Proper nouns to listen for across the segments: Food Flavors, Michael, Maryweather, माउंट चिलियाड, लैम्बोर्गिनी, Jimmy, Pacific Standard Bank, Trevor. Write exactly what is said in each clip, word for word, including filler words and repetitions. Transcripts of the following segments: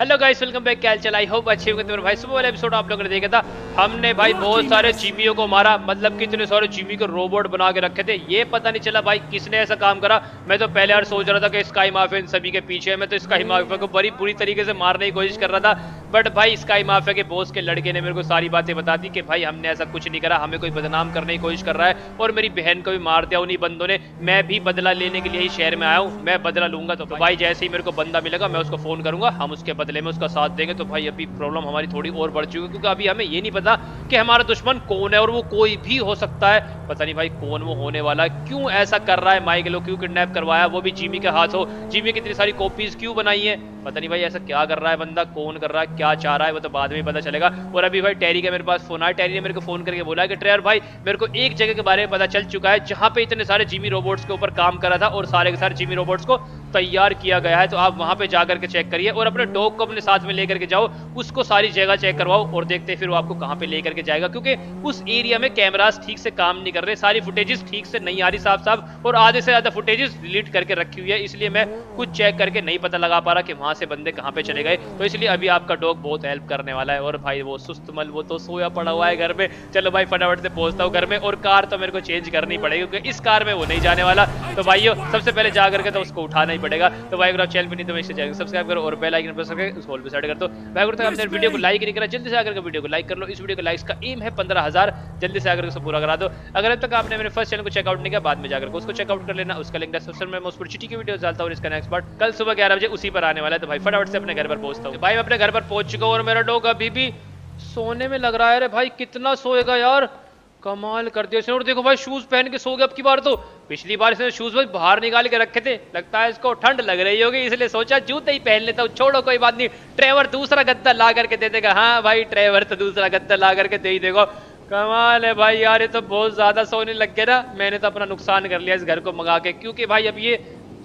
Hello guys welcome back, क्या चल? I hope अच्छे होंगे। मेरे भाई सुबह वाला एपिसोड आप लोगों ने देखा था, हमने भाई बहुत सारे जिमियों को मारा, मतलब कि इतने सारे जिमी को रोबोट बना के रखे थे। ये पता नहीं चला भाई किसने ऐसा काम करा। मैं तो पहले यार सोच रहा था कि स्काई माफिया इन सभी के पीछे है, मैं तो स्काई माफिया को बड़ी बुरी तरीके से मारने की कोशिश कर रहा था, बट भाई स्काई माफिया के बॉस के लड़के ने मेरे को सारी बातें बता दी कि भाई हमने ऐसा कुछ नहीं करा, हमें कोई बदनाम करने की कोशिश कर रहा है और मेरी बहन को भी मार दिया उन्हीं बंदों ने। मैं भी बदला लेने के लिए ही शहर में आया हूँ, मैं बदला लूंगा। तो भाई जैसे ही मेरे को बंदा मिलेगा मैं उसको फोन करूंगा, हम उसके बदले में उसका साथ देंगे। तो भाई अभी प्रॉब्लम हमारी थोड़ी और बढ़ चुकी है क्योंकि अभी हमें ये नहीं पता कि हमारा दुश्मन कौन है और वो कोई भी हो सकता है। पता नहीं भाई कौन वो होने वाला है, क्यों ऐसा कर रहा है माइकल को, क्यों किडनैप करवाया, वो भी जिमी के हाथ हो, जिमी की इतनी सारी कॉपीज क्यों बनाई है। पता नहीं भाई ऐसा क्या कर रहा है बंदा, कौन कर रहा है, क्या चाह रहा है, वो तो बाद में पता चलेगा। और अभी भाई टेरी का मेरे पास फोन आया, टेरी ने मेरे को फोन करके बोला कि ट्रेवर भाई मेरे को एक जगह के बारे में पता चल चुका है जहाँ पे इतने सारे जिमी रोबोट्स के ऊपर काम करा था और सारे के सारे जिमी रोबोट्स को तैयार किया गया है। तो आप वहाँ पे जाकर के चेक करिए और अपने डॉग को अपने साथ में लेकर के जाओ, उसको सारी जगह चेक करवाओ और देखते फिर वो आपको कहाँ पे लेकर के जाएगा, क्योंकि उस एरिया में कैमरास ठीक से काम नहीं कर रहे, सारी फुटेजेस ठीक से नहीं आ रही साफ साफ और आधे से ज्यादा फुटेजेस डिलीट करके रखी हुई है, इसलिए मैं कुछ चेक करके नहीं पता लगा पा रहा कि वहाँ से बंदे कहाँ पे चले गए। तो इसलिए अभी आपका डॉग बहुत हेल्प करने वाला है। और भाई वो सुस्तमल वो तो सोया पड़ा हुआ है घर में। चलो भाई फटाफट से पहुंचता हूँ घर में, और कार तो मेरे को चेंज करनी पड़ेगी क्योंकि इस कार में वो नहीं जाने वाला। तो भाइयों सबसे पहले जा करके तो उसको उठाना ही पड़ेगा। तो भाई अगर आप चैनल पर नहीं तो मैं जाएंगे सब्सक्राइब करो और बेल आइकन प्रेस करके उसको ऑल पे सेट कर दो। भाई अगर आपने वीडियो को लाइक नहीं करा जल्दी से आकर के वीडियो को लाइक कर लो, इस वीडियो को लाइक्स का एम है पंद्रह हज़ार, जल्दी से आकर उसको पूरा करा दो। अगर अब तक आपने मेरे फर्स्ट चैनल को चेकआउट नहीं किया बाद में जाकर उसको चेकआउट कर लेना, उसका लिंक डिस्क्रिप्शन में। मैं उस पर चिटी की वीडियो डालता हूँ, इसका नेक्स्ट पार्ट कल सुबह ग्यारह बजे उसी पर आने वाला है। तो भाई फटाफट से अपने घर पर पहुंचता हूँ। भाई मैं अपने घर पर पहुंच चुका हूँ और मेरा डॉग अभी भी सोने में लग रहा है। अरे भाई कितना सोएगा यार, कमाल कर दिया इसने। और देखो भाई शूज पहन के सो गया अब की बार तो, पिछली बार इसने शूज भाई बाहर निकाल के रखे थे, लगता है इसको ठंड लग रही होगी इसलिए सोचा जूते ही पहन लेता हूँ, छोड़ो कोई बात नहीं, ट्रेवर दूसरा गद्दा ला करके दे देगा। हाँ भाई ट्रेवर तो दूसरा गद्दा ला करके दे ही देगा। कमाल है भाई यार, ये तो बहुत ज्यादा सोने लग गया ना, मैंने तो अपना नुकसान कर लिया इस घर को मंगा के, क्योंकि भाई अब ये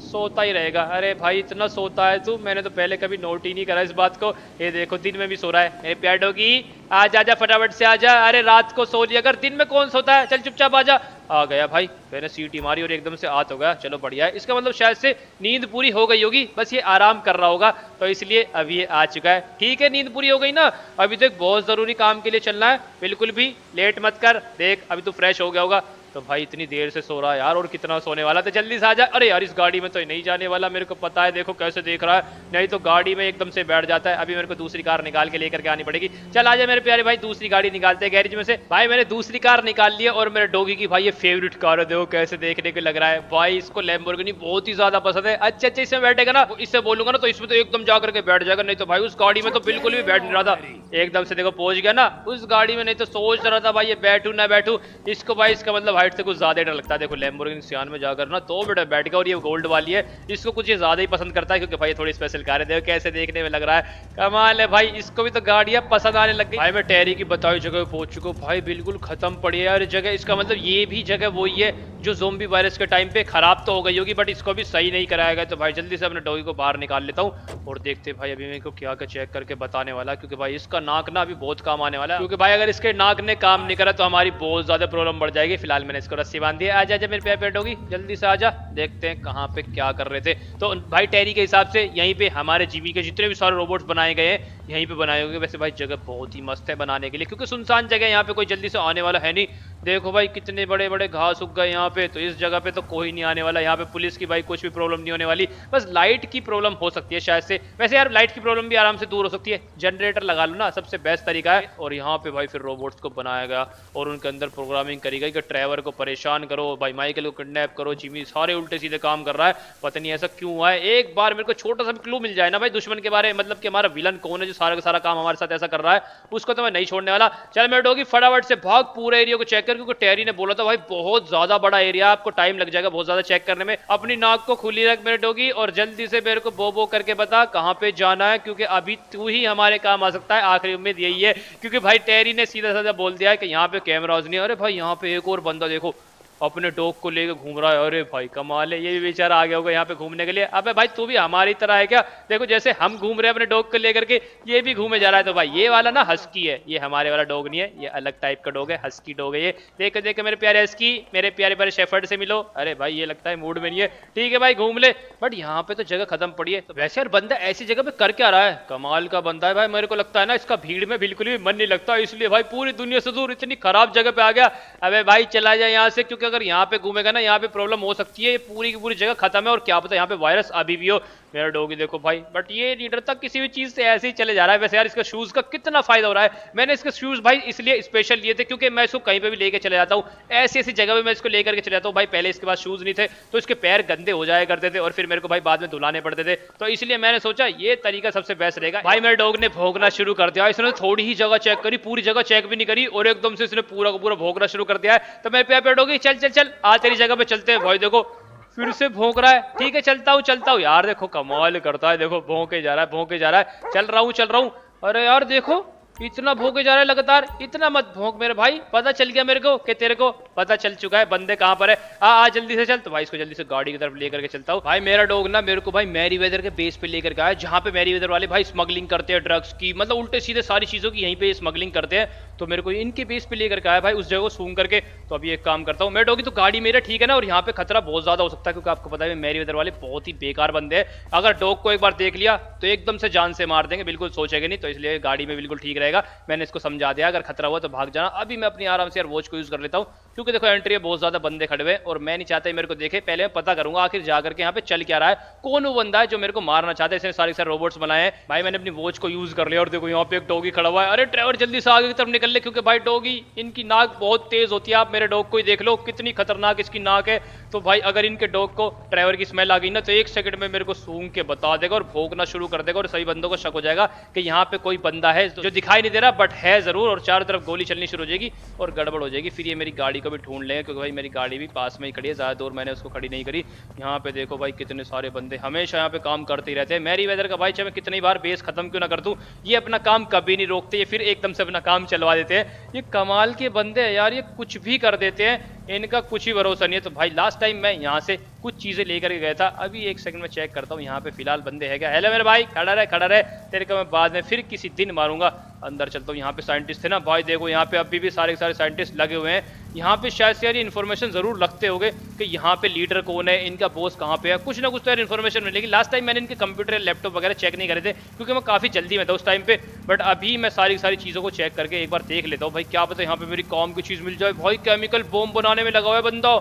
सोता ही रहेगा। अरे भाई इतना सोता है तू, मैंने तो पहले कभी नोट ही नहीं करा इस बात को। ये देखो दिन में भी सो रहा है। मेरे प्यार डॉगी आज आजा फटाफट से आजा, अरे रात को सो लिया अगर, दिन में कौन सोता है, चल चुपचाप आजा। आ गया भाई, मैंने सीटी मारी और एकदम से हाथ हो गया। चलो बढ़िया है, इसका मतलब शायद से नींद पूरी हो गई होगी, बस ये आराम कर रहा होगा तो इसलिए अभी ये आ चुका है। ठीक है नींद पूरी हो गई ना, अभी तो एक बहुत ज़रूरी काम के लिए चलना है, बिल्कुल भी लेट मत कर। देख अभी तो फ्रेश हो गया होगा। तो भाई इतनी देर से सो रहा है यार और कितना सोने वाला, तो जल्दी से आ जा। अरे यार इस गाड़ी में तो नहीं जाने वाला मेरे को पता है, देखो कैसे देख रहा है, नहीं तो गाड़ी में एकदम से बैठ जाता है। अभी मेरे को दूसरी कार निकाल के लेकर के आनी पड़ेगी। चल आ जा मेरे प्यारे भाई, दूसरी गाड़ी निकालते हैं गैरेज में से। भाई मैंने दूसरी कार निकाल ली है और मेरे डॉगी की भाई ये फेवरेट कार है, देखो कैसे देखने को लग रहा है। भाई इसको लैम्बोर्गिनी बहुत ही ज्यादा पसंद है। अच्छे अच्छे इसमें बैठेगा ना, इससे बोलूंगा ना तो इसमें तो एकदम जाकर के बैठ जाएगा, नहीं तो भाई उस गाड़ी में तो बिल्कुल भी बैठ नहीं रहा था। एकदम से देखो पहुंच गया ना उस गाड़ी में, नहीं तो सोच रहा था भाई ये बैठू ना बैठू। इसको भाई इसका मतलब से कुछ ज्यादा डर लगता है। देखो लैम्बोर्गिनी सियान में जाकर ना तो बेटा बैठ गया, और ये गोल्ड वाली है, इसको कुछ ये ज्यादा ही पसंद करता है क्योंकि भाई थोड़ी स्पेशल कार है। देखो कैसे देखने में लग रहा है, कमाल है भाई, इसको भी तो गाड़ियां पसंद आने लग गई। भाई मैं टेरी की बताई जगह पे पहुंच चुका हूं, भाई बिल्कुल खत्म पड़ी है यार जगह। इसका मतलब ये भी जगह वही है जो ज़ोंबी वायरस के टाइम पे खराब तो हो गई होगी बट इसको भी सही नहीं कराया गया। तो भाई जल्दी से अपने डॉगी को बाहर निकाल लेता हूँ और देखते भाई अभी मेरे को क्या क्या चेक करके बताने वाला, क्योंकि भाई इसका नाक ना अभी बहुत काम आने वाला है, क्योंकि भाई अगर इसके नाक ने काम नहीं करा तो हमारी बहुत ज्यादा प्रॉब्लम बढ़ जाएगी। फिलहाल मैंने इसको रस्सी बांध दिया। आ जा मेरे प्यारे डॉगी जल्दी से आ जा, देखते हैं कहाँ पे क्या कर रहे थे। तो भाई टेरी के हिसाब से यहीं पे हमारे जिमी के जितने भी सारे रोबोट्स बनाए गए हैं यहीं पे बनाए होंगे। वैसे भाई जगह बहुत ही मस्त है बनाने के लिए क्योंकि सुनसान जगह है, यहाँ पे कोई जल्दी से आने वाला है नहीं। देखो भाई कितने बड़े बड़े घास उग गए यहाँ पे, तो इस जगह पे तो कोई नहीं आने वाला। यहाँ पे पुलिस की भाई कुछ भी प्रॉब्लम नहीं होने वाली, बस लाइट की प्रॉब्लम हो सकती है शायद से। वैसे यार लाइट की प्रॉब्लम भी आराम से दूर हो सकती है, जनरेटर लगा लो ना सबसे बेस्ट तरीका है। और यहाँ पे भाई फिर रोबोट्स को बनाया गया और उनके अंदर प्रोग्रामिंग करी गई कि ट्रेवर को परेशान करो, भाई माइकल को किडनैप करो, जिमी सारे उल्टे सीधे काम कर रहा है। पता नहीं ऐसा क्यों हुआ है, एक बार मेरे को छोटा सा क्लू मिल जाए ना भाई दुश्मन के बारे में, मतलब कि हमारा विलन कौन है जो सारा का सारा काम हमारे साथ ऐसा कर रहा है, उसको तो मैं नहीं छोड़ने वाला। चल मेरे डॉगी फटाफट से भाग पूरे एरिया को चेक कर, क्योंकि टेरी ने बोला था भाई बहुत ज्यादा बड़ा एरिया, आपको टाइम लग जाएगा बहुत ज्यादा चेक करने में। अपनी नाक को खुली रख मेरे डॉगी और जल्दी से मेरे को बो बो करके बता कहां पे जाना है, क्योंकि अभी तू ही हमारे काम आ सकता है, आखिरी उम्मीद यही है। क्योंकि भाई टेरी ने सीधा सीधा बोल दिया है कि यहाँ पे कैमराज नहीं। अरे भाई यहाँ पे एक और बंदा देखो अपने डॉग को लेकर घूम रहा है। अरे भाई कमाल है, ये भी बेचारा आ गया होगा यहाँ पे घूमने के लिए। अबे भाई तू भी हमारी तरह है क्या? देखो जैसे हम घूम रहे हैं अपने डॉग को लेकर के, ये भी घूमे जा रहा है। तो भाई ये वाला ना हस्की है, ये हमारे वाला डॉग नहीं है, ये अलग टाइप का डॉग है, हस्की डॉग है ये। देख देख मेरे प्यारे हस्की, मेरे प्यारे प्यारे शेफर्ड से मिलो। अरे भाई ये लगता है मूड में नहीं है। ठीक है भाई घूम ले, बट यहाँ पे तो जगह खत्म पड़ी है। तो वैसे यार बंदा ऐसी जगह पे कर क्या रहा है? कमाल का बंदा है भाई, मेरे को लगता है ना इसका भीड़ में बिल्कुल भी मन नहीं लगता, इसलिए भाई पूरी दुनिया से दूर इतनी खराब जगह पे आ गया। अबे भाई चला जाए यहाँ से, क्योंकि अगर यहाँ पे घूमेगा ना यहाँ पे प्रॉब्लम हो सकती है। ये पूरी की पूरी जगह खत्म है और क्या पता यहाँ पे वायरस अभी भी हो। मेरा डॉगी देखो भाई, बट ये लीडर तक किसी भी चीज से ऐसे ही चले जा रहा है। वैसे यार इसका शूज का कितना फायदा हो रहा है। मैंने इसके शूज भाई इसलिए स्पेशल लिए थे क्योंकि मैं इसको कहीं पे भी लेके चले जाता हूँ, ऐसी ऐसी जगह पे मैं इसको लेकर के चले जाता हूँ। भाई पहले इसके पास शूज नहीं थे तो इसके पैर गंदे हो जाया करते थे और फिर मेरे को भाई बाद में धुलाने पड़ते थे, तो इसलिए मैंने सोचा ये तरीका सबसे बेस्ट रहेगा। भाई मेरे डॉग ने भोंकना शुरू कर दिया, इसने थोड़ी ही जगह चेक करी, पूरी जगह चेक भी नहीं करी और एकदम से इसने पूरा का पूरा भोंकना शुरू कर दिया है। तो मेरे प्यारे डॉगी चल चल चल आज तेरी जगह पे चलते हैं। भाई देखो फिर से भोंक रहा है। ठीक है चलता हूँ चलता हूँ। यार देखो कमाल करता है, देखो भोंके जा रहा है भोंके जा रहा है। चल रहा हूँ चल रहा हूँ। अरे यार देखो इतना भोंके जा रहा है लगातार। इतना मत भोंक मेरे भाई, पता चल गया मेरे को कि तेरे को पता चल चुका है बंदे कहाँ पर है। आ आ जल्दी से चल। तो भाई इसको जल्दी से गाड़ी की तरफ लेकर के चलता हूँ। भाई मेरा डॉग ना मेरे को भाई मैरीवेदर के बेस पे लेकर गया है, जहाँ पे मैरीवेदर वाले भाई स्मगलिंग करते हैं ड्रग्स की, मतलब उल्टे सीधे सारी चीजों की यहीं पे स्मगलिंग करते हैं। तो मेरे को इनके बेस पे लेकर गया भाई उस जगह को सूंघ करके। तो अभी एक काम करता हूँ, मेरा डॉगी तो गाड़ी मेरा ठीक है ना, और यहाँ पे खतरा बहुत ज्यादा हो सकता है क्योंकि आपको पता है मैरीवेदर वाले बहुत ही बेकार बंदे हैं। अगर डॉग को एक बार देख लिया तो एकदम से जान से मार देंगे, बिल्कुल सोचेंगे नहीं। तो इसलिए गाड़ी में बिल्कुल ठीक है। मैंने इसको समझा दिया अगर खतरा हुआ तो भाग जाना। अभी मैं अपनी आराम से यार वॉच को यूज कर लेता हूँ क्योंकि देखो एंट्री बहुत ज्यादा बंदे खड़े हुए और मैं नहीं चाहता मेरे को देखे। पहले मैं पता करूंगा आखिर जाकर के यहाँ पे चल क्या रहा है, कौन वो बंदा है जो मेरे को मारना चाहता है। इसने सारे सारे रोबोट्स बनाए हैं। भाई मैंने अपनी वॉच को यूज कर लिया और देखो यहाँ पे एक डॉगी खड़ा हुआ है। अरे ट्रेवर जल्दी से आगे की तरफ निकल ले क्योंकि भाई डॉगी इनकी नाक बहुत तेज होती है। आप मेरे डॉग को ही देख लो कितनी खतरनाक इसकी नाक है। तो भाई अगर इनके डॉग को ट्रेवर की स्मेल आ गई ना तो एक सेकंड में मेरे को सूंघ के बता देगा और भोंकना शुरू कर देगा और सभी बंदों को शक हो जाएगा कि यहाँ पे कोई बंदा है जो दिखाई नहीं दे रहा बट है जरूर, और चारों तरफ गोली चलनी शुरू हो जाएगी और गड़बड़ हो जाएगी। फिर ये मेरी गाड़ी को भी ढूंढ लेंगे क्योंकि भाई मेरी गाड़ी भी पास में ही खड़ी है, ज्यादा दूर मैंने उसको खड़ी नहीं करी। यहाँ पे देखो भाई कितने सारे बंदे हमेशा यहाँ पे काम करते ही रहते हैं। मैरीवेदर का भाई चाहे मैं कितनी बार बेस खत्म क्यों ना कर दूं, ये अपना काम कभी नहीं रोकते, ये फिर एकदम से अपना काम चलवा देते हैं। ये कमाल के बंदे हैं यार, ये कुछ भी कर देते हैं, इनका कुछ ही भरोसा नहीं है। तो भाई लास्ट टाइम मैं यहाँ से कुछ चीजें लेकर के गया था। अभी एक सेकंड में चेक करता हूँ यहाँ पे फिलहाल बंदे है क्या। हेलो मेरे भाई खड़ा रहे खड़ा रहे, तेरे को मैं बाद में फिर किसी दिन मारूंगा। अंदर चलता हूँ। यहाँ पे साइंटिस्ट थे ना भाई, देखो यहाँ पे अभी भी सारे के सारे साइंटिस्ट लगे हुए हैं। यहाँ पे शायद से यार इन्फॉर्मेशन जरूर लगते होंगे कि यहाँ पे लीडर कौन है, इनका बॉस कहाँ पे है, कुछ ना कुछ तो यार इन्फॉर्मेशन मिलेगी। लास्ट टाइम मैंने इनके कंप्यूटर लैपटॉप वगैरह चेक नहीं करे थे क्योंकि मैं काफ़ी जल्दी में था उस टाइम पे, बट अभी मैं सारी सारी चीज़ों को चेक करके एक बार देख लेता हूँ। भाई क्या पता यहाँ पे मेरी काम की चीज़ मिल जाए। भाई केमिकल बॉम्ब बनाने में लगा हुआ है बंदा।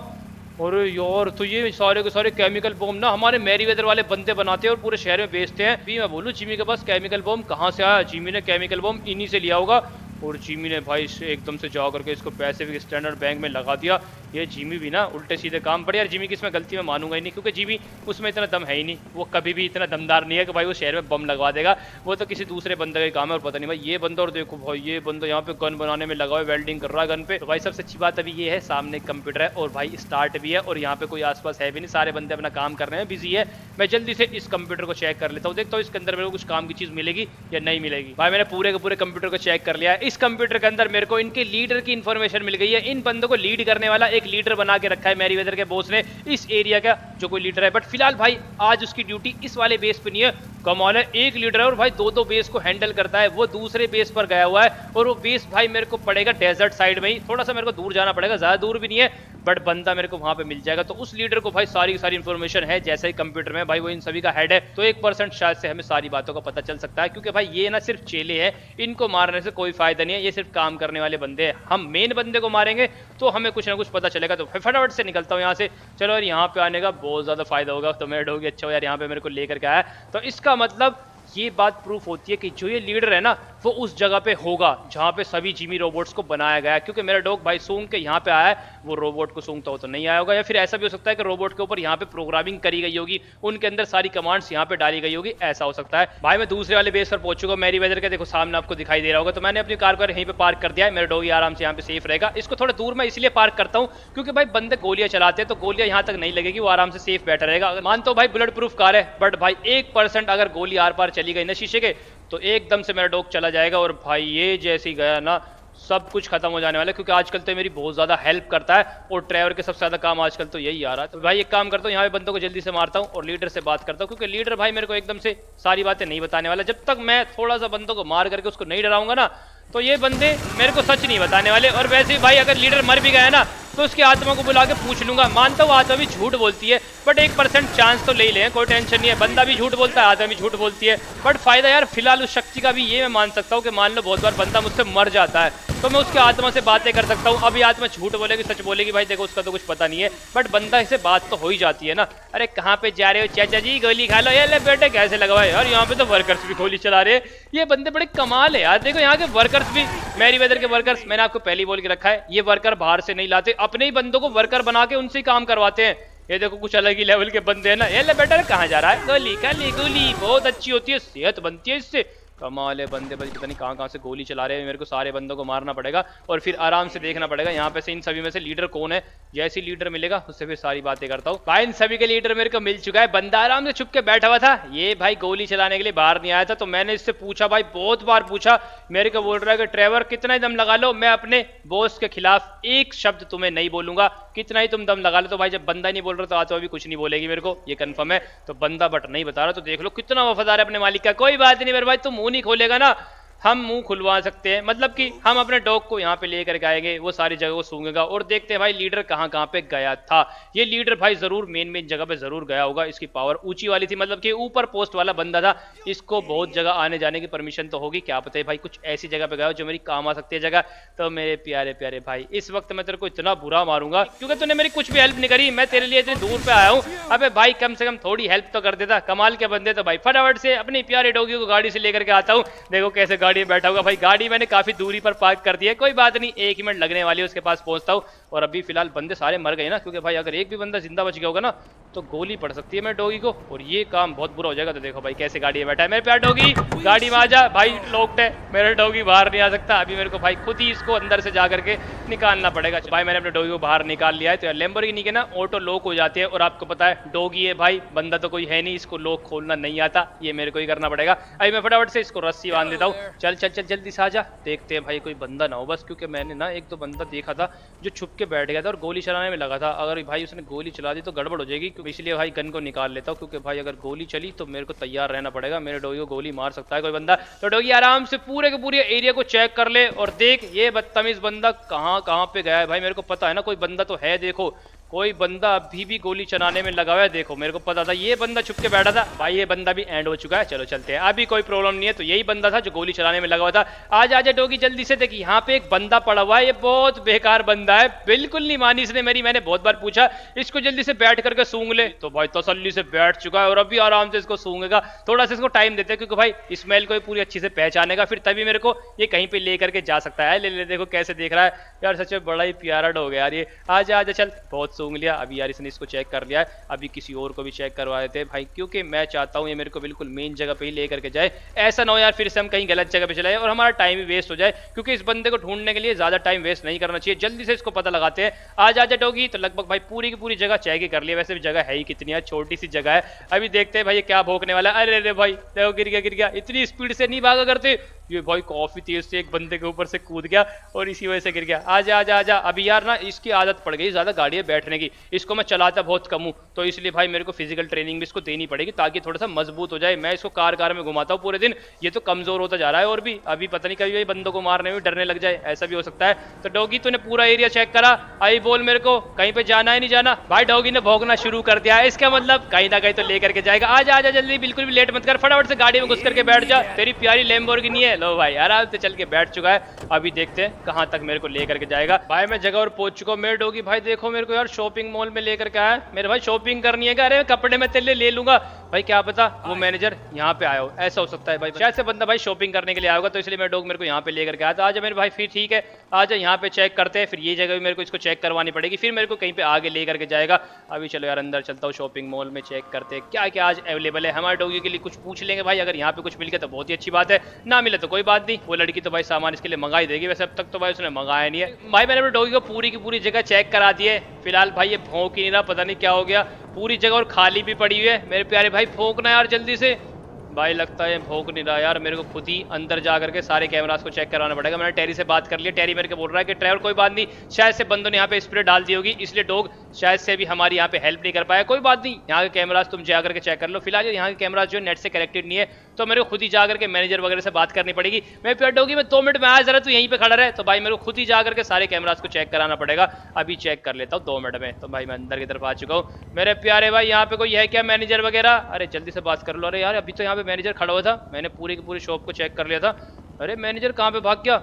अरे यार तो ये सारे के सारे केमिकल बॉम्ब ना हमारे मैरीवेदर वाले बंदे बनाते हैं और पूरे शहर में बेचते हैं। भी मैं बोलूँ जिमी के पास केमिकल बॉम्ब कहाँ से आया, जिमी ने केमिकल बॉम्ब इन्हीं से लिया होगा। और जिमी ने भाई एकदम से जा करके इसको पैसिफिक स्टैंडर्ड बैंक में लगा दिया। ये जिमी भी ना उल्टे सीधे काम पड़े यार। जिमी की इसमें गलती मैं मानूंगा ही नहीं क्योंकि जिमी उसमें इतना दम है ही नहीं, वो कभी भी इतना दमदार नहीं है कि भाई वो शहर में बम लगवा देगा। वो तो किसी दूसरे बंदे का काम है। और पता नहीं भाई ये बंदा, और देखो भाई ये बंदा यहाँ पे गन बनाने में लगा हुआ है, वेल्डिंग कर रहा है गन पे। तो भाई सबसे अच्छी बात अभी ये है सामने कंप्यूटर है और भाई स्टार्ट भी है और यहाँ पे कोई आसपास है भी नहीं, सारे बंदे अपना काम करने में बिजी है। मैं जल्दी से इस कंप्यूटर को चेक कर लेता हूँ, देखता हूँ इसके अंदर मेरे को कुछ काम की चीज़ मिलेगी या नहीं मिलेगी। भाई मैंने पूरे के पूरे कंप्यूटर को चेक कर लिया। इस कंप्यूटर के अंदर मेरे को इनके लीडर की इन्फॉर्मेशन मिल गई है। इन बंदों को लीड करने वाला एक लीडर बना के रखा है मैरीवेदर के बॉस ने, इस एरिया का जो कोई लीडर है। बट फिलहाल भाई आज उसकी ड्यूटी इस वाले बेस पे नहीं है। कमाल है, एक लीडर है और भाई दो दो बेस को हैंडल करता है। वो दूसरे बेस पर गया हुआ है और वो बेस भाई मेरे को पड़ेगा डेजर्ट साइड में ही, थोड़ा सा मेरे को दूर जाना पड़ेगा, ज्यादा दूर भी नहीं है, बट बंदा मेरे को वहां पे मिल जाएगा। तो उस लीडर को भाई सारी सारी इन्फॉर्मेशन है, जैसे ही कंप्यूटर में भाई वो इन सभी का हेड है। तो एक परसेंट शायद से हमें सारी बातों का पता चल सकता है क्योंकि भाई ये ना सिर्फ चेले हैं, इनको मारने से कोई फायदा नहीं है, ये सिर्फ काम करने वाले बंदे हैं। हम मेन बंदे को मारेंगे तो हमें कुछ ना कुछ पता चलेगा। तो फटाफट से निकलता हूँ यहाँ से। चलो यार यहाँ पे आने का बहुत ज्यादा फायदा होगा। तो मेरे डॉगी अच्छा हो यार यहाँ पे मेरे को लेकर के आया। तो इसका मतलब ये बात प्रूफ होती है कि जो ये लीडर है ना वो उस जगह पे होगा जहाँ पे सभी जिमी रोबोट्स को बनाया गया है। क्योंकि मेरा डॉग भाई सूंघ के यहाँ पे आया है, वो रोबोट को सूंघता हो तो नहीं आया होगा, या फिर ऐसा भी हो सकता है कि रोबोट के ऊपर यहाँ पे प्रोग्रामिंग करी गई होगी, उनके अंदर सारी कमांड्स यहाँ पे डाली गई होगी, ऐसा हो सकता है। भाई मैं दूसरे वाले बेस पर पहुंच चुका हूँ मैरीवेदर के, देखो सामने आपको दिखाई दे रहा होगा। तो मैंने अपनी कार को यहीं पर पार्क कर दिया है। मेरा डॉग आराम से यहाँ पे सेफ रहेगा। इसको थोड़ा दूर मैं इसलिए पार्क करता हूँ क्योंकि भाई बंदे गोलियां चलाते हैं तो गोलियां यहाँ तक नहीं लगेगी, वो आराम से सेफ बैठा रहेगा। अगर मानता हूँ भाई बुलेट प्रूफ कार है, बट भाई एक परसेंट अगर गोली आर पार चली गई ना शीशे के तो एकदम से मेरा डॉग चला जाएगा। और भाई ये जैसे ही गया ना सब कुछ खत्म हो जाने वाला है, क्योंकि आजकल तो मेरी बहुत ज्यादा हेल्प करता है और ट्रेवर के सबसे ज्यादा काम आजकल तो यही आ रहा है। तो भाई एक काम करता हूँ, यहाँ पे बंदों को जल्दी से मारता हूँ और लीडर से बात करता हूँ, क्योंकि लीडर भाई मेरे को एकदम से सारी बातें नहीं बताने वाला। जब तक मैं थोड़ा सा बंदों को मार करके उसको नहीं डराऊंगा ना, तो ये बंदे मेरे को सच नहीं बताने वाले। और वैसे ही भाई अगर लीडर मर भी गया ना, तो उसकी आत्मा को बुला के पूछ लूंगा। मानता हूँ आत्मा भी झूठ बोलती है, बट एक परसेंट चांस तो ले लें, कोई टेंशन नहीं है। बंदा भी झूठ बोलता है, आत्मा भी झूठ बोलती है, बट फायदा यार फिलहाल उस शक्ति का भी ये मैं मान सकता हूँ कि मान लो बहुत बार बंदा मुझसे मर जाता है, तो मैं उसके आत्मा से बातें कर सकता हूँ। अभी आत्मा झूठ बोलेगी सच बोलेगी भाई देखो उसका तो कुछ पता नहीं है, बट बंदा से बात तो हो ही जाती है ना। अरे कहाँ पे जा रहे हो चाचा जी, गोली खा लो। ये बेटे कैसे लगवाए यार, यहाँ पे तो वर्कर्स भी गोली चला रहे हैं। ये बंदे बड़े कमाल है यार, देखो यहाँ के वर्कर्स भी, मैरीवेदर के वर्कर्स मैंने आपको पहले ही बोल के रखा है, ये वर्कर बाहर से नहीं लाते, अपने ही बंदों को वर्कर बना के उनसे ही काम करवाते हैं। ये देखो कुछ अलग ही लेवल के बंदे हैं ना। ये ले बेटा कहाँ जा रहा है, गोली खा ली, गोली बहुत अच्छी होती है, सेहत बनती है इससे। कमाल है बंदे, बस पता नहीं कहाँ कहाँ से गोली चला रहे हैं। मेरे को सारे बंदों को मारना पड़ेगा और फिर आराम से देखना पड़ेगा यहाँ पे से इन सभी में से लीडर कौन है। जैसे ही लीडर मिलेगा उससे फिर सारी बातें करता हूँ। भाई इन सभी के लीडर मेरे को मिल चुका है, बंदा आराम से छुप के बैठा हुआ था। ये भाई गोली चलाने के लिए बाहर नहीं आया था, तो मैंने इससे पूछा, भाई बहुत बार पूछा, मेरे को बोल रहा है कि ट्रेवर कितना ही दम लगा लो, मैं अपने बॉस के खिलाफ एक शब्द तुम्हें नहीं बोलूंगा, कितना ही तुम दम लगा लो। तो भाई जब बंदा नहीं बोल रहा तो आत्मा भी कुछ नहीं बोलेगी मेरे को, ये कन्फर्म है। तो बंदा बट नहीं बता रहा, तो देख लो कितना वफादार है अपने मालिक का। कोई बात नहीं मेरे भाई, तुम मुंह नहीं खोलेगा ना, हम मुंह खुलवा सकते हैं। मतलब कि हम अपने डॉग को यहाँ पे लेकर के आएंगे, वो सारी जगह को सूंघेगा और देखते हैं भाई लीडर कहाँ कहाँ पे गया था। ये लीडर भाई जरूर मेन मेन जगह पे जरूर गया होगा, इसकी पावर ऊंची वाली थी, मतलब कि ऊपर पोस्ट वाला बंदा था, इसको बहुत जगह आने जाने की परमिशन तो होगी। क्या पता है भाई कुछ ऐसी जगह पे गया हो जो मेरी काम आ सकती है जगह। तो मेरे प्यारे प्यारे भाई इस वक्त मैं तेरे को इतना बुरा मारूंगा क्योंकि तूने मेरी कुछ भी हेल्प नहीं करी, मैं तेरे लिए इतनी दूर पे आया हूँ। अबे भाई कम से कम थोड़ी हेल्प तो कर देता, कमाल के बंदे। तो भाई फटाफट से अपनी प्यारे डॉगी को गाड़ी से लेकर के आता हूँ। देखो कैसे में बैठा होगा भाई, गाड़ी मैंने काफी दूरी पर पार्क कर दी है, कोई बात नहीं एक ही मिनट लगने वाली है, उसके पास पहुंचता हूं। और अभी फिलहाल बंदे सारे मर गए ना, क्योंकि भाई अगर एक भी बंदा जिंदा बच गया होगा ना तो गोली पड़ सकती है मेरे डॉगी को और ये काम बहुत बुरा हो जाएगा। तो देखो भाई कैसे गाड़ी में बैठा है मेरे प्यार डॉगी, गाड़ी में आ जा भाई, लॉक्ड है, मेरा डॉगी बाहर नहीं आ सकता। अभी मेरे को भाई खुद ही इसको अंदर से जा करके निकालना पड़ेगा। भाई मैंने अपने डॉगी को बाहर निकाल लिया है। तो लैम्बोर्गिनी के ना ऑटो लॉक हो जाते हैं और आपको पता है डॉगी है भाई, बंदा तो कोई है नहीं, इसको लॉक खोलना नहीं आता, ये मेरे को ही करना पड़ेगा। अभी मैं फटाफट से इसको रस्सी बांध देता हूँ। चल चल चल जल्दी से आ जा, देखते हैं भाई कोई बंदा ना हो बस, क्योंकि मैंने ना एक दो बंदा देखा था जो छुप के बैठ गया था और गोली चलाने में लगा था। अगर भाई उसने गोली चला दी तो गड़बड़ हो जाएगी, इसलिए भाई गन को निकाल लेता हूँ, क्योंकि भाई अगर गोली चली तो मेरे को तैयार रहना पड़ेगा, मेरे डॉगी को गोली मार सकता है कोई बंदा। तो डॉगी आराम से पूरे के पूरे एरिया को चेक कर ले और देख ये बदतमीज बंदा कहाँ कहाँ पे गया है। भाई मेरे को पता है ना कोई बंदा तो है, देखो कोई बंदा अभी भी गोली चलाने में लगा हुआ है, देखो मेरे को पता था ये बंदा छुप के बैठा था। भाई ये बंदा भी एंड हो चुका है, चलो चलते हैं, अभी कोई प्रॉब्लम नहीं है। तो यही बंदा था जो गोली चलाने में लगा हुआ था। आज आजा डॉगी जल्दी से, देख यहाँ पे एक बंदा पड़ा हुआ है, ये बहुत बेकार बंदा है, बिल्कुल नहीं मानी इसने मेरी, मैंने बहुत बार पूछा इसको जल्दी से बैठ करके सूंघ ले। तो भाई तसल्ली से बैठ चुका है और अभी आराम से इसको सूंघेगा। थोड़ा सा इसको टाइम देते हैं क्योंकि भाई स्मेल को पूरी अच्छी से पहचानेगा, फिर तभी मेरे को ये कहीं पे ले करके जा सकता है। ले ले देखो कैसे देख रहा है यार, सच में बड़ा ही प्यारा डॉग है यार ये। आजा आजा चल, बहुत सूंघ लिया। अभी यार इसने इसको चेक कर लिया है, अभी किसी और को भी चेक करवा देते हैं भाई, क्योंकि मैं चाहता हूँ ये मेरे को बिल्कुल मेन जगह पे ही ले करके जाए। ऐसा ना हो यार फिर से हम कहीं गलत जगह पे चले जाए और हमारा टाइम ही वेस्ट हो जाए, क्योंकि इस बंदे को ढूंढने के लिए ज्यादा टाइम वेस्ट नहीं करना चाहिए। जल्दी से इसको पता लगाते हैं। आज आजा डॉगी। तो लगभग भाई पूरी की पूरी जगह चेक ही कर लिया, वैसे भी जगह है ही कितनी है, छोटी सी जगह है। अभी देखते हैं भाई ये क्या भोंकने वाला है। अरे अरे भाई देखो गिर गया गिर गया, इतनी स्पीड से नहीं भागा करते, ये भाई काफी तेज से एक बंदे के ऊपर से कूद गया और इसी वजह से गिर गया। आजा आजा आजा। अभी यार ना इसकी आदत पड़ गई ज्यादा गाड़ी में बैठने की, इसको मैं चलाता बहुत कम हूँ, तो इसलिए भाई मेरे को फिजिकल ट्रेनिंग भी इसको देनी पड़ेगी ताकि थोड़ा सा मजबूत हो जाए। मैं इसको कार कार में घुमाता हूँ पूरे दिन, ये तो कमजोर होता जा रहा है और भी। अभी पता नहीं कभी बंदों को मारने में डरने लग जाए, ऐसा भी हो सकता है। तो डॉगी तूने पूरा एरिया चेक करा, आई बोल मेरे को कहीं पे जाना है नहीं जाना। भाई डॉगी ने भोंकना शुरू कर दिया है, इसका मतलब कहीं ना कहीं तो लेकर के जाएगा। आजा आजा जल्दी, बिल्कुल भी लेट मत कर, फटाफट से गाड़ी में घुस करके बैठ जा, तेरी प्यारी लैम्बोर्गिनी है। लो भाई आराम से चल के बैठ चुका है। अभी देखते हैं कहाँ तक मेरे को लेकर के जाएगा। भाई मैं जगह और पहुंच चुका हूँ। मेरे डॉगी भाई देखो मेरे को यार शॉपिंग मॉल में लेकर के आया, मेरे भाई शॉपिंग करनी है क्या? अरे कपड़े मैं तेरे लिए ले लूंगा। भाई क्या पता वो मैनेजर यहाँ पे आया हो, ऐसा हो सकता है भाई, शायद से बंदा भाई शॉपिंग करने के लिए आया होगा, तो इसलिए मेरा डॉग मेरे को यहाँ पे लेकर के आया था। आजा मेरे भाई फिर ठीक है, आजा यहाँ पे चेक करते हैं। फिर ये जगह भी मेरे को इसको चेक करवानी पड़ेगी, फिर मेरे को कहीं पे आगे लेकर के जाएगा। अभी चलो यार अंदर चलता हूँ, शॉपिंग मॉल में चेक करते हैं क्या क्या आज अवेलेबल है। हमारे डॉगी के लिए कुछ पूछ लेंगे भाई, अगर यहाँ पे कुछ मिल गया तो बहुत ही अच्छी बात है, ना मिले तो कोई बात नहीं। वो लड़की तो भाई सामान इसके लिए मंगा ही देगी, वैसे अब तक तो भाई उसने मंगाया नहीं है। भाई मैंने अपने डॉगी को पूरी की पूरी जगह चेक करा दी है, फिलहाल भाई ये भौंक ही नहीं रहा, पता नहीं क्या हो गया। पूरी जगह और खाली भी पड़ी हुई है। मेरे प्यारे भाई भौंकना यार जल्दी से, भाई लगता है भोग नहीं रहा यार, मेरे को खुद ही अंदर जा करके सारे कैमरास को चेक करवाना पड़ेगा। मैंने टेरी से बात कर लिया, टेरी मेरे को बोल रहा है कि ट्रेवर कोई बात नहीं, शायद से बंदों ने यहाँ पे स्प्रे डाल दी होगी इसलिए डॉग शायद से भी हमारी यहाँ पे हेल्प नहीं कर पाया। कोई बात नहीं, यहाँ के कैमरास तुम जा करके चेक कर लो। फिलहाल यहाँ के कैमरास जो नेट से कनेक्टेड नहीं है तो मेरे को खुद ही जा करके मैनेजर वगैरह से बात करनी पड़ेगी। मैं प्यार डॉगी मैं दो मिनट में आया, जरा तू यहीं पर खड़ा रहे। तो भाई मेरे को खुद ही जा करके सारे कैमरास को चेक कराना पड़ेगा। अभी चेक कर लेता हूँ दो मिनट में। तो भाई मैं अंदर की तरफ आ चुका हूँ। मेरे प्यारे भाई यहाँ पे कोई है क्या मैनेजर वगैरह? अरे जल्दी से बात कर लो। अरे यार अभी तो यहाँ पे मैनेजर खड़ा हुआ था, मैंने पूरी की पूरी शॉप को चेक कर लिया था। अरे मैनेजर कहाँ पे भाग गया?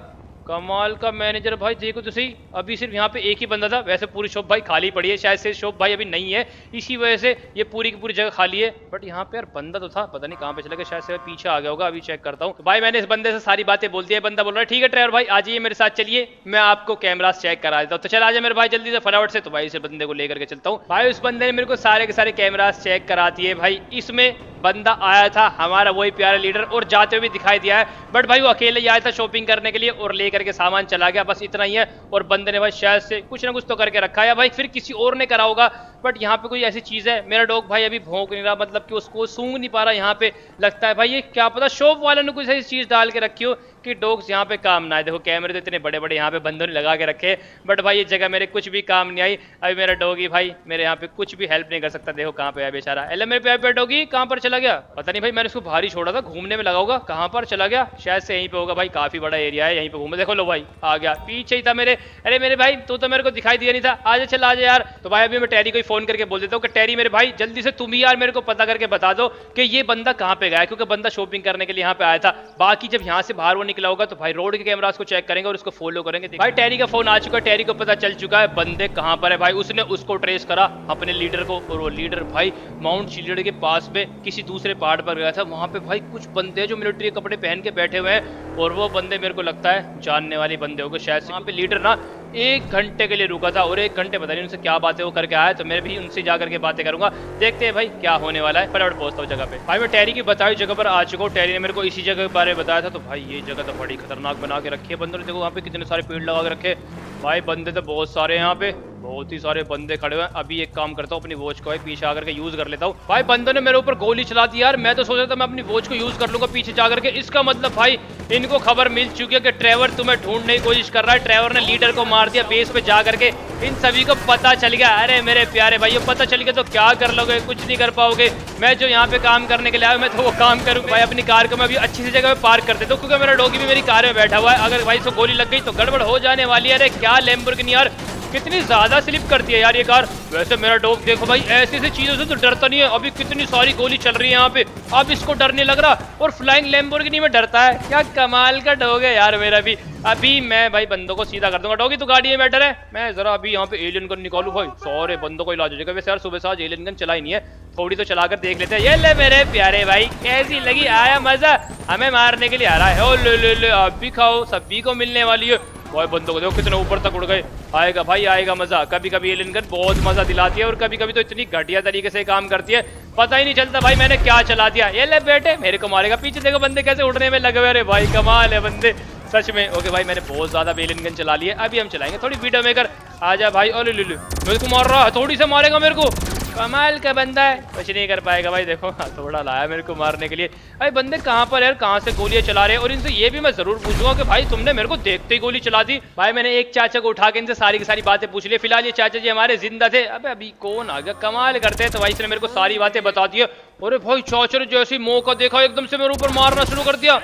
कमाल का मैनेजर भाई, देखो तो सही, अभी सिर्फ यहाँ पे एक ही बंदा था। वैसे पूरी शॉप भाई खाली पड़ी है, शायद से शॉप भाई अभी नहीं है इसी वजह से ये पूरी की पूरी जगह खाली है। बट यहाँ पे यार बंदा तो था, पता नहीं कहाँ पे चला गया, शायद से पीछे आ गया होगा। अभी चेक करता हूँ। तो भाई मैंने इस बंदे से सारी बातें बोल दी है। बंदा बोल रहा है ठीक है ट्रेवर भाई आ जाइए मेरे साथ, चलिए मैं आपको कैमरा चेक करा देता हूँ। तो चल आ जाए मेरे भाई जल्दी से फटाफट से। तो भाई इस बंदे को लेकर के चलता हूँ। भाई उस बंदे ने मेरे को सारे के सारे कैमरा चेक करा दिए। भाई इसमें बंदा आया था हमारा वही प्यारा लीडर, और जाते हुए दिखाई दिया है। बट भाई वो अकेले ही आया था शॉपिंग करने के लिए और लेकर के सामान चला गया, बस इतना ही है। और बंदे ने भाई शायद से कुछ ना कुछ तो करके रखा है भाई, फिर किसी और ने करा होगा। बट यहाँ पे कोई ऐसी चीज़ है, मेरा डॉग भाई अभी भौंक नहीं रहा, मतलब कि उसको सूंघ नहीं पा रहा। यहाँ पे लगता है भाई ये क्या पता शॉप वाले ने कुछ ऐसी चीज़ डाल के रखी हो कि डॉग्स यहाँ पे काम ना आए। देखो कैमरे तो इतने बड़े बड़े यहाँ पे बंदों ने लगा के रखे, बट भाई ये जगह मेरे कुछ भी काम नहीं आई। अभी मेरा डॉगी भाई मेरे यहाँ पे कुछ भी हेल्प नहीं कर सकता। देखो कहाँ पे आया बेचारा। एल मेरे पे पे डॉगी कहाँ पर चला गया? पता नहीं भाई, मैंने उसको भारी छोड़ा था, घूमने में लगा होगा, कहाँ पर चला गया? शायद से यहीं पे होगा भाई, काफी बड़ा एरिया है, यहीं पे घूमे। देखो लो भाई आ गया, पीछे ही था मेरे। अरे मेरे भाई तू तो मेरे को दिखाई दिया नहीं था, आज चल आज यार। तो भाई अभी मैं टेरी को फोन करके बोल देता हूँ कि टेरी मेरे भाई जल्दी से तुम ही यार मेरे को पता करके बता दो कि ये बंदा कहाँ पे गया, क्योंकि बंदा शॉपिंग करने के लिए यहाँ पे आया था। बाकी जब यहाँ से बाहर निकला होगा तो भाई रोड के कैमरास को चेक करेंगे और उसको फॉलो करेंगे। भाई टेरी का फोन आ चुका है, टेरी को पता चल चुका है बंदे कहां पर है। भाई उसने उसको ट्रेस करा अपने लीडर को, और वो लीडर भाई माउंट चिलियड के पास में किसी दूसरे पहाड़ पर गया था। वहां पे भाई कुछ बंदे हैं जो मिलिट्री के कपड़े पहन के बैठे हुए हैं, और वो बंदे मेरे को लगता है जानने वाले बंदे हो गए। शायद वहां पे लीडर ना एक घंटे के लिए रुका था, और एक घंटे पता नहीं उनसे क्या बातें वो करके आया। तो मैं भी उनसे जाकर के बातें करूंगा, देखते हैं भाई क्या होने वाला है। फटाफट पहुंचता हूँ जगह पे। भाई मैं टेरी की बताई जगह पर आ चुका हूँ। टेरी ने मेरे को इसी जगह के बारे में बताया था। तो भाई ये जगह तो बड़ी खतरनाक बना के रखी है बंदों ने। देखो वहाँ पे कितने सारे पेड़ लगा के रखे। भाई बंदे तो बहुत सारे यहाँ पे, बहुत ही सारे बंदे खड़े हुए हैं। अभी एक काम करता हूँ, अपनी वॉच को भाई पीछे आकर के यूज कर लेता हूँ। भाई बंदों ने मेरे ऊपर गोली चला दी यार, मैं तो सोच रहा था मैं अपनी वॉच को यूज कर लूंगा पीछे जाकर के। इसका मतलब भाई इनको खबर मिल चुकी है कि ट्रेवर तुम्हें ढूंढने की कोशिश कर रहा है। ट्रेवर ने लीडर को मार दिया बेस पे जा करके, इन सभी को पता चल गया। अरे मेरे प्यारे भाई ये पता चल गया तो क्या कर लोगे, कुछ नहीं कर पाओगे। मैं जो यहाँ पे काम करने के लिए आया मैं तो वो काम करूँ। भाई अपनी कार को मैं अभी अच्छी सी जगह पे पार्क कर देता हूँ, क्योंकि मेरा डॉगी भी मेरी कार में बैठा हुआ है। अगर भाई इसको गोली लग गई तो गड़बड़ हो जाने वाली है। अरे क्या लैम्बोर्गिनी यार, कितनी ज्यादा स्लिप करती है यार ये कार। वैसे मेरा डॉग देखो भाई ऐसी ऐसी चीजों से तो डरता नहीं है। अभी कितनी सारी गोली चल रही है यहाँ पे, अब इसको डर नहीं लग रहा, और फ्लाइंग लैम्बोर्गिनी में डरता है। क्या कमाल का डॉग है यार मेरा भी। अभी मैं भाई बंदों को सीधा कर दूंगा। डॉगी तो गाड़ी में बैठा है, मैं जरा अभी यहाँ पे एलियन गन निकालू। भाई सारे बंदों को इलाज हो जाएगा। वैसे यार सुबह साज एलियन गन चलाई नहीं है, थोड़ी तो चलाकर देख लेते हैं। ये ले मेरे प्यारे भाई, कैसी लगी? आया मजा हमें मारने के लिए आ रहा है। ओ ले ले ले, आप भी खाओ, सभी को मिलने वाली है। भाई बंदों को देखो कितने ऊपर तक उड़ गए। आएगा भाई आएगा मजा। कभी कभी एलियन गन बहुत मजा दिलाती है, और कभी कभी तो इतनी घटिया तरीके से काम करती है पता ही नहीं चलता भाई मैंने क्या चला दिया। ये ले बेटे मेरे को मारेगा। पीछे देखो बंदे कैसे उड़ने में लगे हुए। अरे भाई कमाल है बंदे सच में। ओके भाई मैंने बहुत ज़्यादा एलियन गन चला ली है। अभी हम चलाएंगे थोड़ी वीडियो मेकर। आजा भाई, ओ ले ले ले, मेरे को मार रहा है, थोड़ी से मारेगा मेरे को। कमाल का बंदा है, कुछ नहीं कर पाएगा भाई। देखो थोड़ा लाया मेरे को मारने के लिए। भाई बंदे कहाँ पर यार, कहाँ से गोलियाँ चला रहे हैं? और इनसे ये भी मैं जरूर पूछूंगा कि भाई तुमने मेरे को देखते ही गोली चला दी। भाई मैंने एक चाचा को उठा के इनसे सारी की सारी बातें पूछ ली। फिलहाल ये चाचा जी हमारे जिंदा थे। अबे अभी कौन आ गया, कमाल करते हैं। तो भाई इसने मेरे को सारी बातें बता दी है। अरे भाई चाचा ने जैसे मौका देखा एकदम से मेरे ऊपर मारना शुरू कर दिया।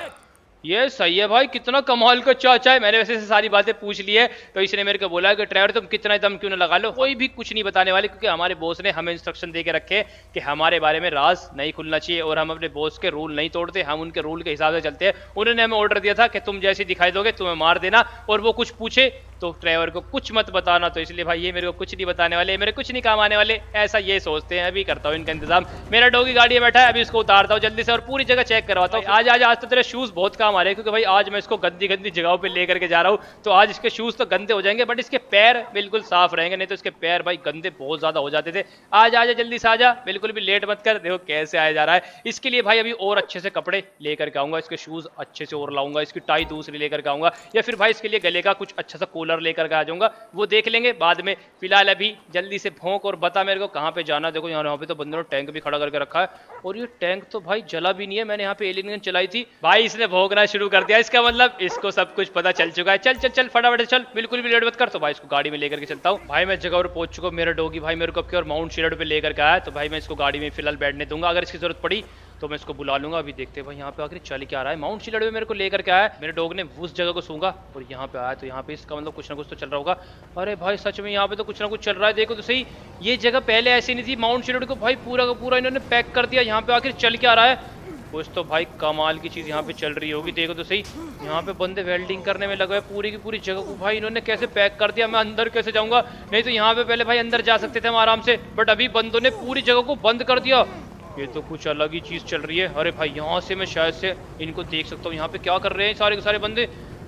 ये सही है भाई, कितना कमाल का चाचा है। मैंने वैसे से सारी बातें पूछ ली है। तो इसने मेरे को बोला कि ड्राइवर तुम कितना दम क्यों ना लगा लो, कोई भी कुछ नहीं बताने वाले, क्योंकि हमारे बॉस ने हमें इंस्ट्रक्शन दे के रखे कि हमारे बारे में राज नहीं खुलना चाहिए, और हम अपने बॉस के रूल नहीं तोड़ते, हम उनके रूल के हिसाब से चलते हैं। उन्होंने हमें ऑर्डर दिया था कि तुम जैसे दिखाई दोगे तुम्हें मार देना, और वो कुछ पूछे तो ड्राइवर को कुछ मत बताना। तो इसलिए भाई ये मेरे को कुछ नहीं बताने वाले, मेरे कुछ नहीं काम आने वाले, ऐसा ये सोचते हैं। अभी करता हूँ इनका इंतजाम। मेरा डॉगी गाड़ी में बैठा है, अभी इसको उतारता हूँ जल्दी से और पूरी जगह चेक करवाता हूँ। आज आज आज तो तेरे शूज़ बहुत काम आ रहे हैं, क्योंकि भाई आज मैं इसको गंदी गंदी जगहों पे ले करके जा रहा हूँ। तो आज इसके शूज़ तो गंदे हो जाएंगे, बट इसके पैर बिल्कुल साफ रहेंगे, नहीं तो इसके पैर भाई गंदे बहुत ज़्यादा हो जाते थे। आज आजा जल्दी से आजा, बिल्कुल भी लेट मत कर। देखो कैसे आया जा रहा है। इसके लिए भाई अभी और अच्छे से कपड़े लेकर के आऊँगा, इसके शूज़ अच्छे से और लाऊंगा, इसकी टाई दूसरी लेकर के आऊँगा, या फिर भाई इसके लिए गले का कुछ अच्छा सा कोल कूलर लेकर के आ जाऊंगा, वो देख लेंगे बाद में। फिलहाल अभी जल्दी से भोंक और बता मेरे को कहाँ पे जाना। देखो यहाँ पे तो बंदरों ने टैंक भी खड़ा करके रखा है, और ये टैंक तो भाई जला भी नहीं है। मैंने यहाँ पे एलियन गन चलाई थी, भाई इसने भोंकना शुरू कर दिया, इसका मतलब इसको सब कुछ पता चल चुका है। चल चल चल फटाफट चल, बिल्कुल भी लेट मत कर। तो भाई इसको गाड़ी में लेकर के चलता हूँ। भाई मैं जगह पर पहुंच चुका हूँ, मेरा डोगी भाई मेरे को अब माउंट चिलियाड पे लेकर के आया, तो भाई मैं इसको गाड़ी में फिलहाल बैठने दूंगा। अगर इसकी जरूरत पड़ी तो मैं इसको बुला लूंगा। अभी देखते हैं भाई यहाँ पे आखिर चल क्या रहा है। माउंट चिलियाड में मेरे को लेकर के आया, मेरे डॉग ने उस जगह को सूंघा और यहाँ पे आया, तो यहाँ पे इसका मतलब कुछ ना कुछ तो चल रहा होगा। अरे भाई सच में यहाँ पे तो कुछ ना कुछ चल रहा है, देखो तो सही। ये जगह पहले ऐसी नहीं थी। माउंट चिलियाड को भाई पूरा का पूरा इन्होंने पैक कर दिया। यहाँ पे आखिर चल क्या रहा है, कुछ तो भाई कमाल की चीज़ यहाँ पे चल रही होगी। देखो तो सही, यहाँ पे बंदे वेल्डिंग करने में लगे हुए पूरी की पूरी जगह को। भाई इन्होंने कैसे पैक कर दिया, मैं अंदर कैसे जाऊँगा। नहीं तो यहाँ पे पहले भाई अंदर जा सकते थे हम आराम से, बट अभी बंदों ने पूरी जगह को बंद कर दिया। ये तो कुछ अलग ही चीज़ चल रही है। अरे भाई यहाँ से मैं शायद से इनको देख सकता हूँ। यहाँ पे क्या कर रहे हैं सारे के सारे बंदे।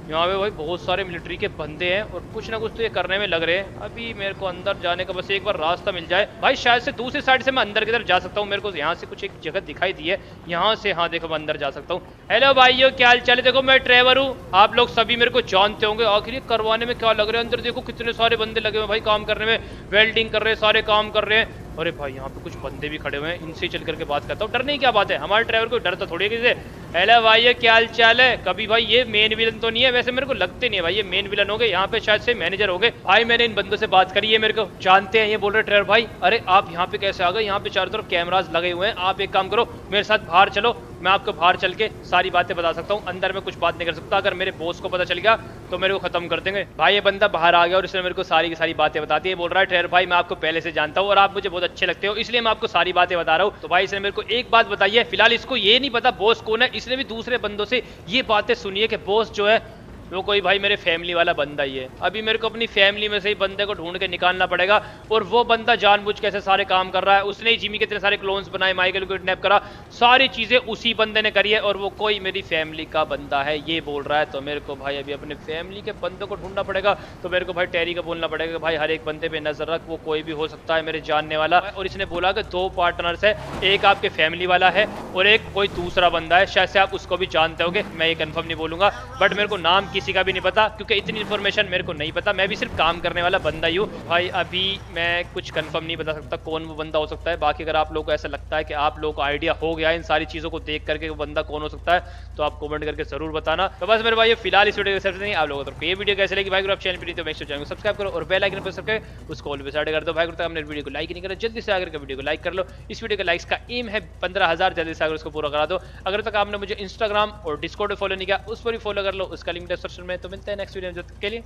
यहाँ पे भाई बहुत सारे मिलिट्री के बंदे हैं और कुछ ना कुछ तो ये करने में लग रहे हैं। अभी मेरे को अंदर जाने का बस एक बार रास्ता मिल जाए भाई, शायद से दूसरी साइड से मैं अंदर की तरफ जा सकता हूँ। मेरे को यहाँ से कुछ एक जगह दिखाई दी है, यहाँ से हाँ देखो मैं अंदर जा सकता हूँ। हेलो भाइयों क्या हाल चाल है, देखो मैं ट्रेवर हूँ, आप लोग सभी मेरे को जानते होंगे। आखिर ये करवाने में क्या लग रहा है, अंदर देखो कितने सारे बंदे लगे हुए भाई काम करने में, वेल्डिंग कर रहे हैं, सारे काम कर रहे हैं। अरे भाई यहाँ पे कुछ बंदे भी खड़े हुए हैं, इनसे चल करके बात करता हूँ। डरने की क्या बात है, हमारे ड्राइवर को डर तो थोड़ी है किसी से। हेलो भाई ये क्या हाल चाल है, कभी भाई ये मेन विलन तो नहीं है। वैसे मेरे को लगते नहीं है भाई ये मेन विलन हो गए, यहाँ पे शायद से मैनेजर हो गए। भाई मैंने इन बंदों से बात करी है, मेरे को जानते हैं ये बोल रहे ड्राइवर भाई। अरे आप यहाँ पे कैसे आ गए, यहाँ पे चारों तरफ कैमराज लगे हुए हैं। आप एक काम करो मेरे साथ बाहर चलो, मैं आपको बाहर चल के सारी बातें बता सकता हूँ। अंदर में कुछ बात नहीं कर सकता, अगर मेरे बॉस को पता चल गया तो मेरे को खत्म कर देंगे। भाई ये बंदा बाहर आ गया और इसने मेरे को सारी की सारी बातें बताती है। बोल रहा है ट्रेवर भाई मैं आपको पहले से जानता हूँ और आप मुझे बहुत अच्छे लगते हो, इसलिए मैं आपको सारी बातें बता रहा हूँ। तो भाई इसने मेरे को एक बात बताई है, फिलहाल इसको ये नहीं पता बॉस कौन है, इसने भी दूसरे बंदों से ये बातें सुनी है कि बॉस जो है वो कोई भाई मेरे फैमिली वाला बंदा ही है। अभी मेरे को अपनी फैमिली में से ही बंदे को ढूंढ के निकालना पड़ेगा, और वो बंदा जानबूझ के ऐसे सारे काम कर रहा है। उसने ही जिमी के इतने सारे क्लोन्स बनाए, माइकल को किडनैप करा, सारी चीज़ें उसी बंदे ने करी है, और वो कोई मेरी फैमिली का बंदा है ये बोल रहा है। तो मेरे को भाई अभी अपने फैमिली के बंदों को ढूंढना पड़ेगा। तो मेरे को भाई टेरी को बोलना पड़ेगा कि भाई हर एक बंदे पर नजर रख, वो कोई भी हो सकता है मेरे जानने वाला। और इसने बोला कि दो पार्टनर्स है, एक आपके फैमिली वाला है और एक कोई दूसरा बंदा है, शायद से आप उसको भी जानते होंगे। मैं ये कन्फर्म नहीं बोलूँगा, बट मेरे को नाम किसी का भी नहीं पता, क्योंकि इतनी इन्फॉर्मेशन मेरे को नहीं पता। मैं भी सिर्फ काम करने वाला बंदा ही हूँ भाई। अभी मैं कुछ कंफर्म नहीं बता सकता कौन वो बंदा हो सकता है। बाकी अगर आप लोगों को ऐसा लगता है कि आप लोगों को आइडिया हो गया इन सारी चीज़ों को देख करके वो बंदा कौन हो सकता है, तो आप कमेंट करके जरूर बताना। तो बस मेरे भाई फिलहाल इस वीडियो के नहीं, आप लोगों को ये वीडियो कैसे लगी भाई, अगर आप चैनल पर नहीं तो मेरे चैनल को सब्सक्राइब करो और बेल आइकन पर सबके उसको ऑल पे सेट कर दो भाई। अगर हमने वीडियो को लाइक नहीं करा, जल्दी से आकर वीडियो को लाइक कर लो। इस वीडियो के लाइक्स का एम है पंद्रह हज़ार, जल्दी से आकर उसको पूरा करा दो। अगर तक आपने मुझे इंस्टाग्राम और डिस्कॉर्ड पर फॉलो नहीं किया, उस पर भी फॉलो कर लो, उसका लिंक डिस्क्रिप्शन में। तो मिलते हैं नेक्स्ट वीडियो में, जब तक के लिए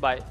बाय।